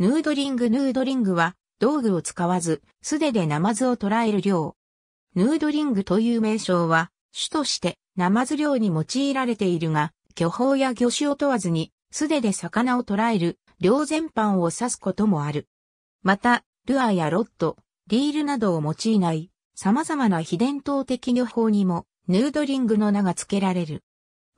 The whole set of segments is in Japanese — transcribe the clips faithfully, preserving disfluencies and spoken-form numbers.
ヌードリングヌードリングは道具を使わず素手でナマズを捕らえる漁。ヌードリングという名称は種としてナマズ漁に用いられているが、漁法や魚種を問わずに素手で魚を捕らえる漁全般を指すこともある。また、ルアーやロッド、リールなどを用いない様々な非伝統的漁法にもヌードリングの名が付けられる。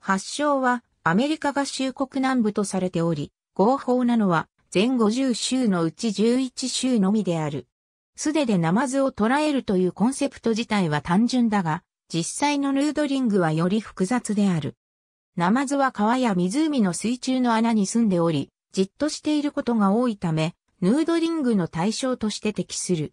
発祥はアメリカ合衆国南部とされており、合法なのは全ごじゅう州のうちじゅういち州のみである。素手でナマズを捕らえるというコンセプト自体は単純だが、実際のヌードリングはより複雑である。ナマズは川や湖の水中の穴に住んでおり、じっとしていることが多いため、ヌードリングの対象として適する。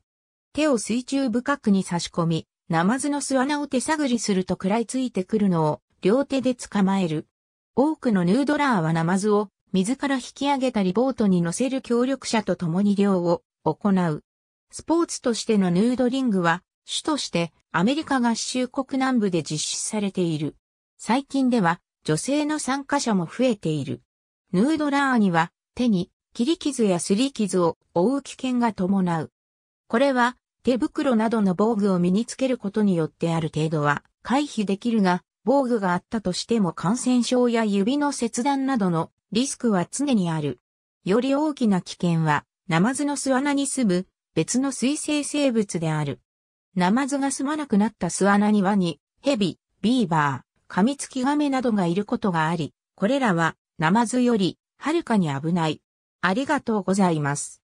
手を水中深くに差し込み、ナマズの巣穴を手探りすると食らいついてくるのを両手で捕まえる。多くのヌードラーはナマズを水から引き上げたりボートに乗せる協力者と共に漁を行う。スポーツとしてのヌードリングは、種としてアメリカ合衆国南部で実施されている。最近では女性の参加者も増えている。ヌードラーには手に切り傷や擦り傷を負う危険が伴う。これは手袋などの防具を身につけることによってある程度は回避できるが、防具があったとしても感染症や指の切断などのリスクは常にある。より大きな危険は、ナマズの巣穴に住む別の水生生物である。ナマズが住まなくなった巣穴にワニ、ヘビ、ビーバー、カミツキガメなどがいることがあり、これらはナマズよりはるかに危ない。ありがとうございます。